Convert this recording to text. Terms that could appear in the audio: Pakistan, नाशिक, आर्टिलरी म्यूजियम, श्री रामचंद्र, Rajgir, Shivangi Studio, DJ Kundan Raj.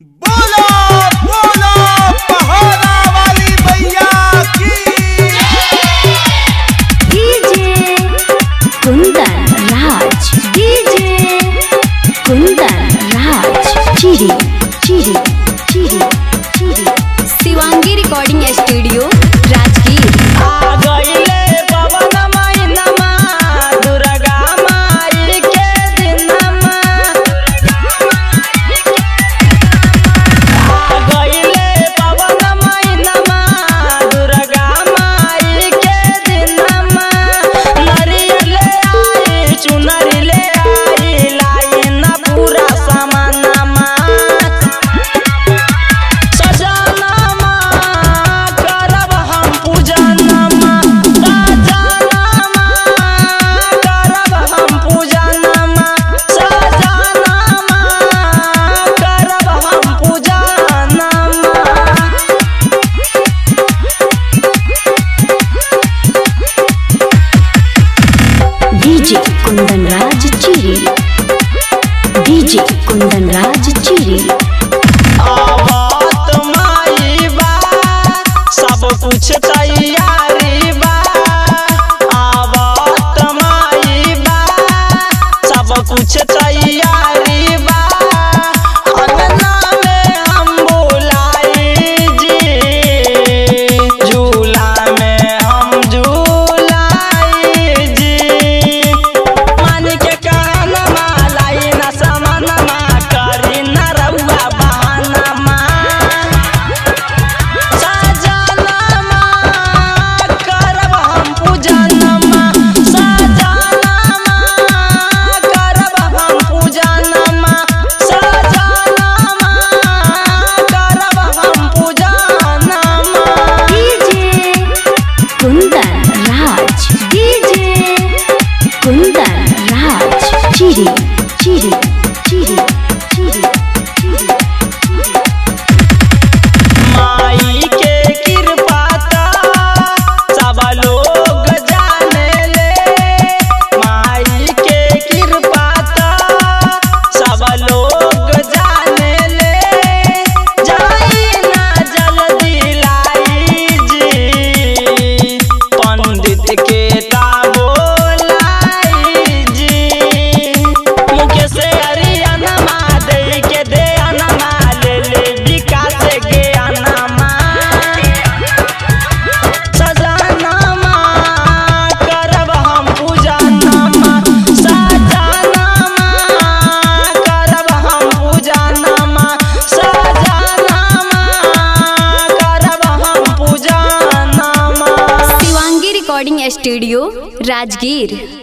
Shivangi recording studio Rajgir आ गई ले पवन माई नमा दुर्गा माई के दिनमा आ गई ले पवन माई नमा दुर्गा माई के दिनमा नरियल ले आई चुनरी ले आई लाई ना पूरा DJ Kundan Raj Chiri आवत माई बा सब कुछ तैयारी बा आवत माई बा सब कुछ तैयारी बा अंगना में हम बुलाई जी झूला में हम झूलाई जी मान के कहना मालाई ना समा माई के कृपा सब लोग जाने ले माई के कृपा सब लोग जाने ले जाई ना जल्दी लाई जी पंडित के स्टूडियो राजगीर।